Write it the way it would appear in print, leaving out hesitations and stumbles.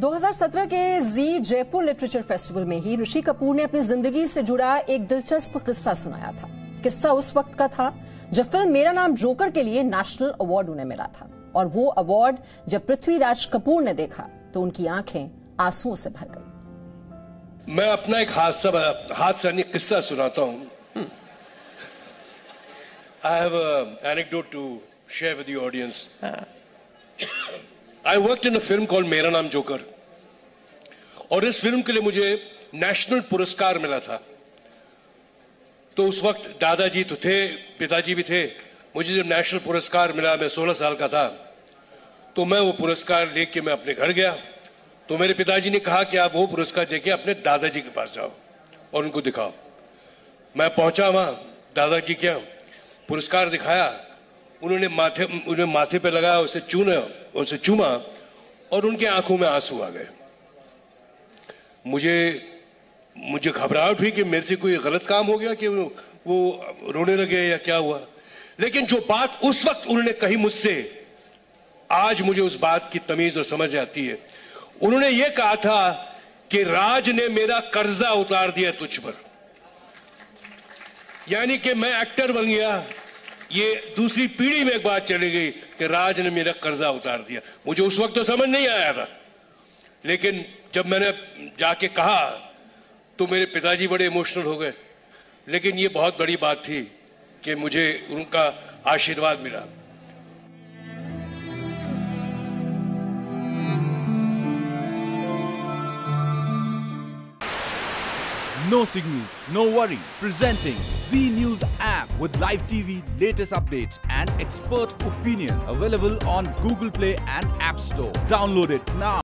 2017 के जी Jaipur literature festival में ही ऋषि कपूर ने अपनी जिंदगी से जुड़ा एक दिलचस्प किस्सा सुनाया था। किस्सा उस वक्त का था जब फिल्म मेरा नाम जोकर के लिए नेशनल अवार्ड उन्हें मिला था, और वो अवार्ड जब पृथ्वीराज कपूर ने देखा तो उनकी आंखें आंसुओं से भर गई। मैं अपना एक हादसा नहीं किस्सा सुनाता हूं। I have an anecdote to share with the audience. I worked in a film called मेरा नाम जोकर, और इस फिल्म के लिए मुझे नेशनल पुरस्कार मिला था। तो उस वक्त दादाजी तो थे, पिताजी भी थे। मुझे जब नेशनल पुरस्कार मिला, मैं 16 साल का था, तो मैं वो पुरस्कार लेके मैं अपने घर गया। तो मेरे पिताजी ने कहा कि आप वो पुरस्कार देके अपने दादाजी के पास जाओ और उनको दिखाओ। मैं पहुंचा वहाँ, दादाजी के यहाँ पुरस्कार दिखाया। उन्होंने माथे पे लगाया, उसे चूमा और उनके आंखों में आंसू आ गए। मुझे घबराहट हुई कि मेरे से कोई गलत काम हो गया कि वो रोने लगे या क्या हुआ। लेकिन जो बात उस वक्त उन्होंने कही मुझसे, आज मुझे उस बात की तमीज और समझ आती है। उन्होंने ये कहा था कि राज ने मेरा कर्जा उतार दिया तुझ पर, यानी कि मैं एक्टर बन गया। ये दूसरी पीढ़ी में एक बात चली गई कि राज ने मेरा कर्जा उतार दिया। मुझे उस वक्त तो समझ नहीं आया था, लेकिन जब मैंने जाके कहा तो मेरे पिताजी बड़े इमोशनल हो गए। लेकिन ये बहुत बड़ी बात थी कि मुझे उनका आशीर्वाद मिला। No signal, no worry. Presenting Zee News app with live TV, latest updates and expert opinion. Available on Google Play and App Store. Download it now.